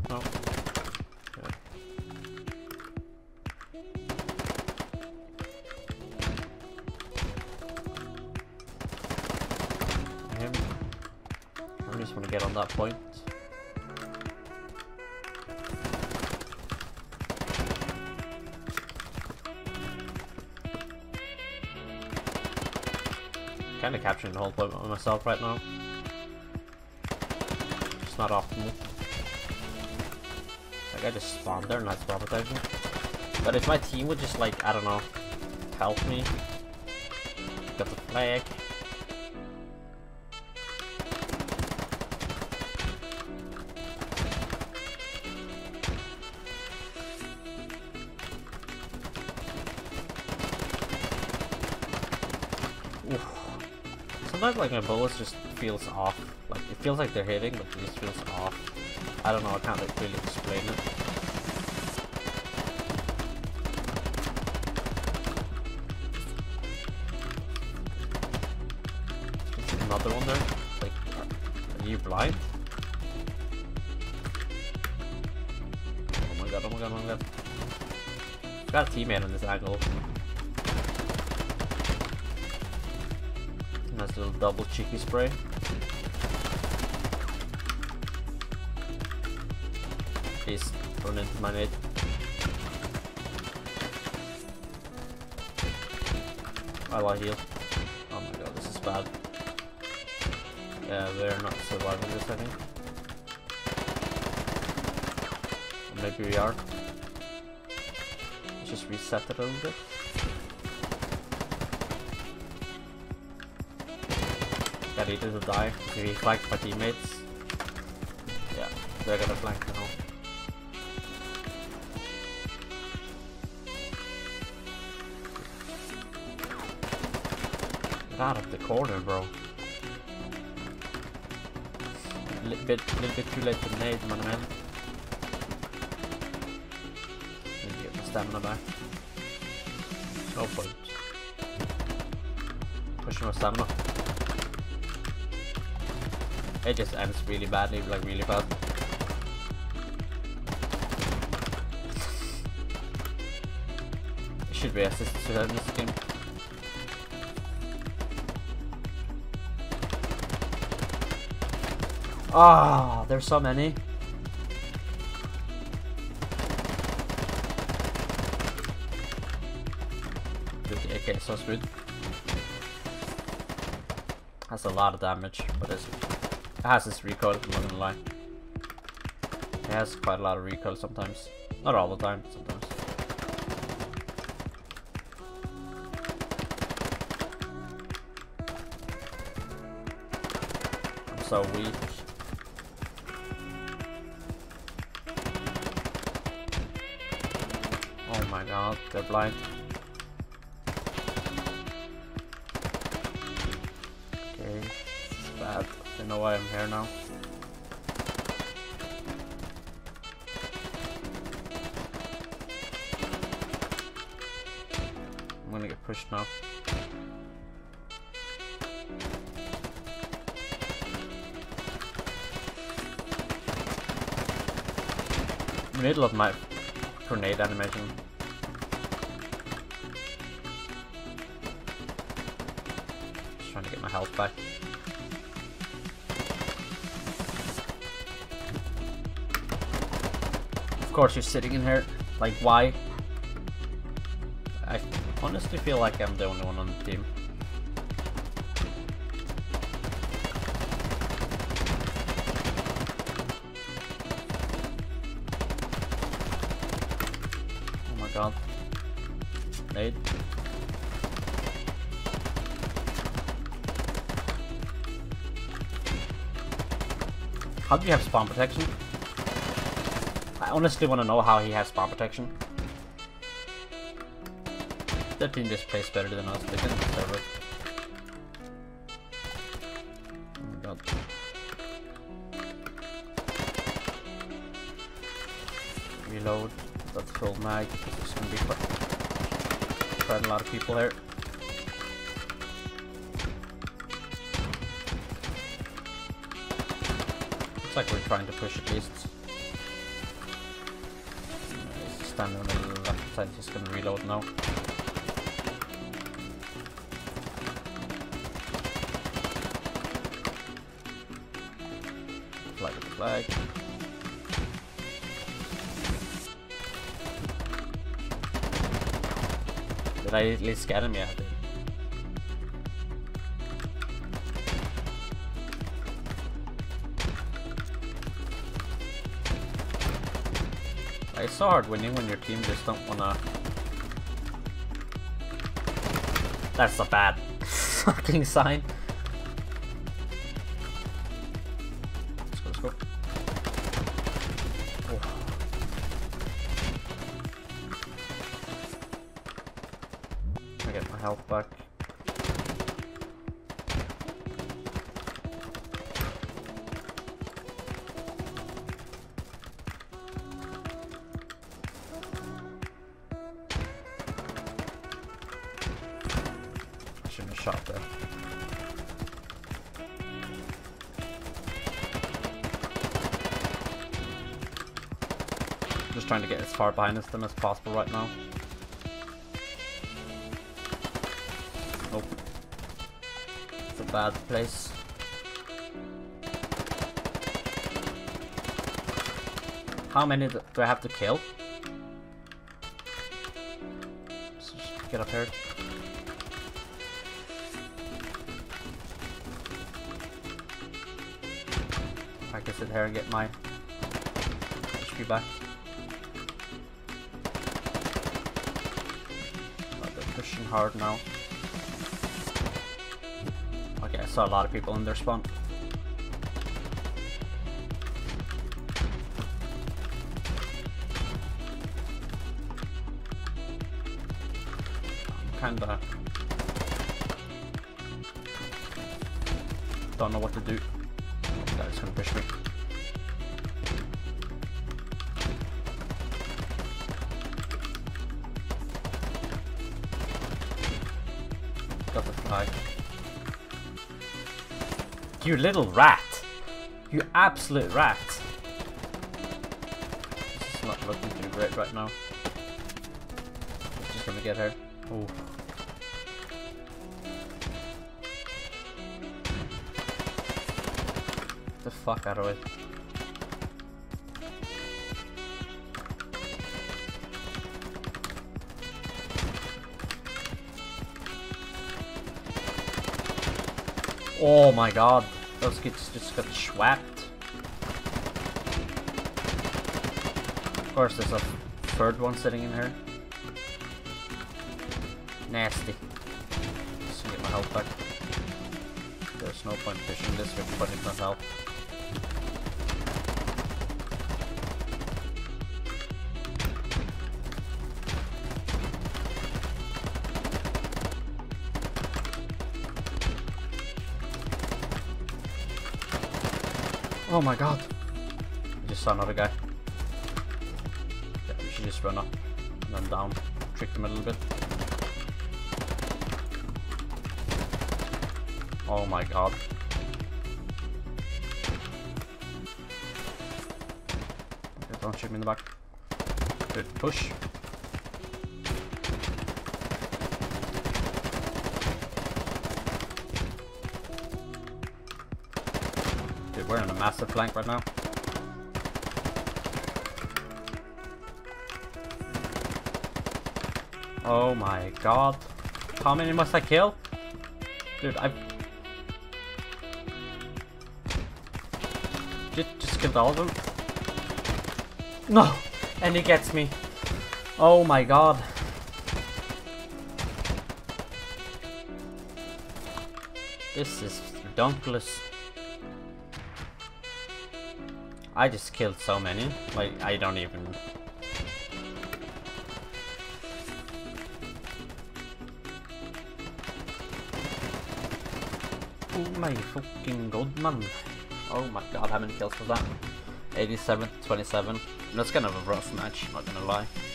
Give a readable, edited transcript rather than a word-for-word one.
one? No. Okay. I just want to get on that point. Kind of capturing the whole point by myself right now. It's not optimal. Like I just spawned there and I spawned protection. But if my team would just like, I don't know, help me. Got the flag. Sometimes like my bullets just feels off, like it feels like they're hitting but it just feels off. I don't know, I can't like really explain it. There's another one there, like are you blind? Oh my god, oh my god, oh my god. Got a teammate on this angle. Nice little double cheeky spray. Please run into my nade. I like heal. Oh my god, this is bad. Yeah, we're not surviving this, I think. Maybe we are. Let's just reset it a little bit. I needed to die. He flanked my teammates. Yeah, they're gonna flank now. Get out of the corner, bro. Little bit too late to nade, my man. Need to get my stamina back. No point. Pushing my stamina. It just ends really badly, like really bad. It should be assisted to that in this game. Ah, oh, there's so many. Dude, the AK is so smooth. That's a lot of damage, but it's. It has this recoil, I'm not gonna lie. It has quite a lot of recoil sometimes. Not all the time, but sometimes. I'm so weak. Oh my god, they're blind. Okay, it's bad. I know why I'm here now. I'm gonna get pushed now. Middle of my grenade animation. Just trying to get my health back. Of course you're sitting in here, like why? I honestly feel like I'm the only one on the team. Oh my god. Nade. How do you have spawn protection? I honestly want to know how he has spawn protection. That team just plays better than us. They can serve it. Oh my god. Reload. That's full mag. There's gonna be quite a lot of people here. Looks like we're trying to push at least. stand on the left side, just gonna reload now. Flag of the flag. Did I at least get him? Yeah, I did. It's so hard winning when your team just don't wanna. That's a bad fucking sign. Let's go, let's go. Oh. I get my health back. Shot there. Just trying to get as far behind them as possible right now. Nope. It's a bad place. How many do I have to kill? Let's just get up here. I can sit here and get my HP back. They're pushing hard now. Okay, I saw a lot of people in their spawn. I'm kinda don't know what to do. That's gonna push me. Got the flag. You little rat! You absolute rat! This is not looking too great right now. I'm just gonna get her. Oh. The fuck out of it. Oh my god, those kids just got schwapped. Of course there's a third one sitting in here. Nasty. Just get my health back. There's no point pushing this way, but it does help. Oh my god! I just saw another guy. Yeah, we should just run up and then down. Trick them a little bit. Oh my god. Okay, don't shoot me in the back. Good push. Dude, we're in a massive flank right now. Oh my god. How many must I kill? Dude, I've just killed all of them. No! And he gets me. Oh my god. This is ridiculous. I just killed so many. Like, I don't even... Oh my fucking god, man. Oh my god, how many kills was that? 87 to 27. That's kind of a rough match, not gonna lie.